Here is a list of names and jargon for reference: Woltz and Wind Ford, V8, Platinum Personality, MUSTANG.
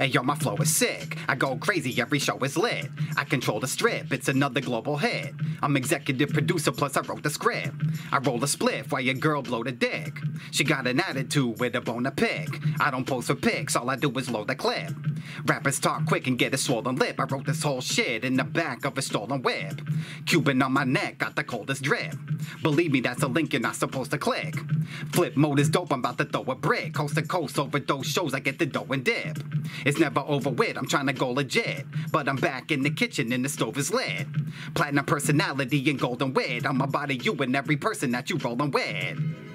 And yo, my flow is sick. I go crazy, every show is lit. I control the strip, it's another global hit. I'm executive producer, plus I wrote the script. I roll a spliff while your girl blow the dick. She got an attitude with a bone to pick. I don't post her pics, all I do is load the clip. Rappers talk quick and get a swollen lip. I wrote this whole shit in the back of a stolen whip. Cuban on my neck, got the coldest drip. Believe me, that's a link you're not supposed to click. Flip mode is dope, I'm about to throw a brick. Coast to coast, overdose shows, I get the dough and dip. It's never over with, I'm trying to go legit. But I'm back in the kitchen and the stove is lit. Platinum personality and golden wit. I'ma body you and every person that you rollin' with.